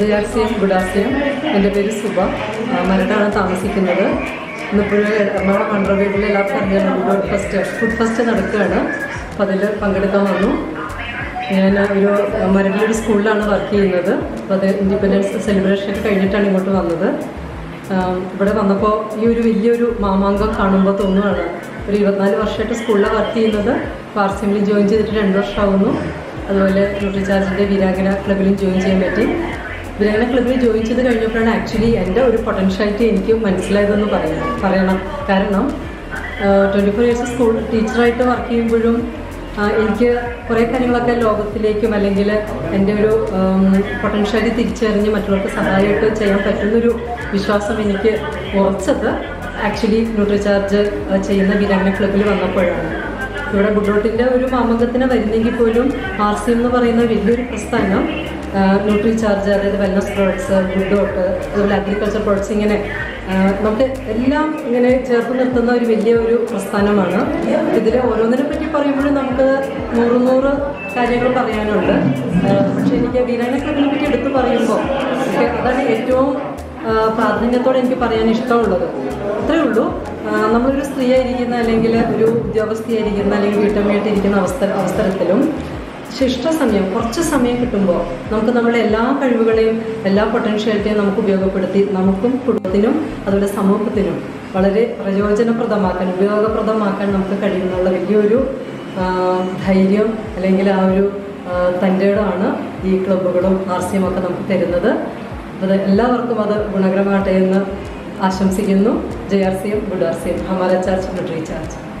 ജയാക്സിയം ഗുഡാസിയം. എൻ്റെ പേര് സുബ, മരടാണ് താമസിക്കുന്നത്. ഇന്നിപ്പോൾ എറണാകുളം അണ്ടർവേഡിലെ എല്ലാ സ്ഥലങ്ങളും ഗുഡ് ഫസ്റ്റ് ഫുഡ് ഫസ്റ്റ് നടക്കുകയാണ്. അപ്പോൾ അതിൽ പങ്കെടുക്കാൻ വന്നു. ഞാൻ ഒരു മരടിലൊരു സ്കൂളിലാണ് വർക്ക് ചെയ്യുന്നത്. അപ്പോൾ അത് ഇൻഡിപെൻഡൻസ് സെലിബ്രേഷനൊക്കെ കഴിഞ്ഞിട്ടാണ് ഇങ്ങോട്ട് വന്നത്. ഇവിടെ വന്നപ്പോൾ ഈ ഒരു വലിയൊരു മാമാങ്കം കാണുമ്പോൾ തോന്നുകയാണ്. ഒരു 24 വർഷമായിട്ട് സ്കൂളിലാണ് വർക്ക് ചെയ്യുന്നത്. പാർസിമിൽ ജോയിൻ ചെയ്തിട്ട് 2 വർഷമാവുന്നു. അതുപോലെ ന്യൂട്രിചാർജിൻ്റെ വീരാങ്കന ക്ലബിലും ജോയിൻ ചെയ്യാൻ പറ്റി. വീരാങ്കന ക്ലബിൽ ജോയിൻ ചെയ്ത് കഴിഞ്ഞപ്പോഴാണ് ആക്ച്വലി എൻ്റെ ഒരു പൊട്ടൻഷ്യാലിറ്റി എനിക്ക് മനസ്സിലായതെന്ന് പറയണം. കാരണം 24 ഇയേഴ്സ് സ്കൂൾ ടീച്ചറായിട്ട് വർക്ക് ചെയ്യുമ്പോഴും എനിക്ക് കുറേ കാര്യങ്ങളൊക്കെ ലോകത്തിലേക്കും അല്ലെങ്കിൽ എൻ്റെ ഒരു പൊട്ടൻഷ്യാലിറ്റി തിരിച്ചറിഞ്ഞ് മറ്റുള്ളവർക്ക് സഹായമായിട്ട് ചെയ്യാൻ പറ്റുന്നൊരു വിശ്വാസം എനിക്ക് ഉറച്ചത് ആക്ച്വലി ന്യൂട്രിചാർജ് ചെയ്യുന്ന വീരാങ്കന ക്ലബിൽ വന്നപ്പോഴാണ്. ഇവിടെ ഗുഡ്ഡോട്ടിൻ്റെ ഒരു മാമകത്തിന് വരുന്നെങ്കിൽ പോലും ആർസിഎം എന്ന് പറയുന്ന വലിയൊരു പ്രസ്ഥാനം ന്യൂട്രിചാർജ്, അതായത് വെൽനസ് പ്രോഡക്ട്സ്, ഗുഡ്ഡോട്ട്, അതുപോലെ അഗ്രികൾച്ചർ പ്രോഡക്ട്സ്, ഇങ്ങനെ നമുക്ക് എല്ലാം ഇങ്ങനെ ചേർത്ത് നിർത്തുന്ന ഒരു വലിയ ഒരു പ്രസ്ഥാനമാണ്. ഇതിൽ ഓരോന്നിനെ പറ്റി പറയുമ്പോഴും നമുക്ക് 100 കാര്യങ്ങൾ പറയാനുണ്ട്. പക്ഷേ എനിക്ക് വീരാങ്കന ക്ലബിനെ പറ്റി എടുത്ത് പറയുമ്പോൾ അതാണ് ഏറ്റവും പ്രാധാന്യത്തോടെ എനിക്ക് പറയാൻ ഇഷ്ടമുള്ളത്. അത്രയേ ഉള്ളൂ. നമ്മളൊരു സ്ത്രീയായിരിക്കുന്ന അല്ലെങ്കിൽ ഒരു ഉദ്യോഗസ്ഥയായിരിക്കുന്ന അല്ലെങ്കിൽ വീട്ടമ്മയായിട്ടിരിക്കുന്ന അവസരത്തിലും ശിഷ്ടസമയം, കുറച്ച് സമയം കിട്ടുമ്പോൾ നമുക്ക് നമ്മുടെ എല്ലാ കഴിവുകളെയും എല്ലാ പൊട്ടൻഷ്യാലിറ്റിയും നമുക്ക് ഉപയോഗപ്പെടുത്തി നമുക്കും കുടുംബത്തിനും അതുപോലെ സമൂഹത്തിനും വളരെ പ്രയോജനപ്രദമാക്കാൻ, ഉപയോഗപ്രദമാക്കാൻ നമുക്ക് കഴിയുന്നുള്ള വലിയൊരു ധൈര്യം അല്ലെങ്കിൽ ആ ഒരു തൻ്റെടമാണ് ഈ ക്ലബ്ബുകളും ആർസിയും ഒക്കെ നമുക്ക് തരുന്നത്. അത് എല്ലാവർക്കും അത് ഗുണകരമാകട്ടെ എന്ന് आशंसिक जय आरसीएम गुड आरसीएम हमारा चार्ज न्यूट्रीचार्ज.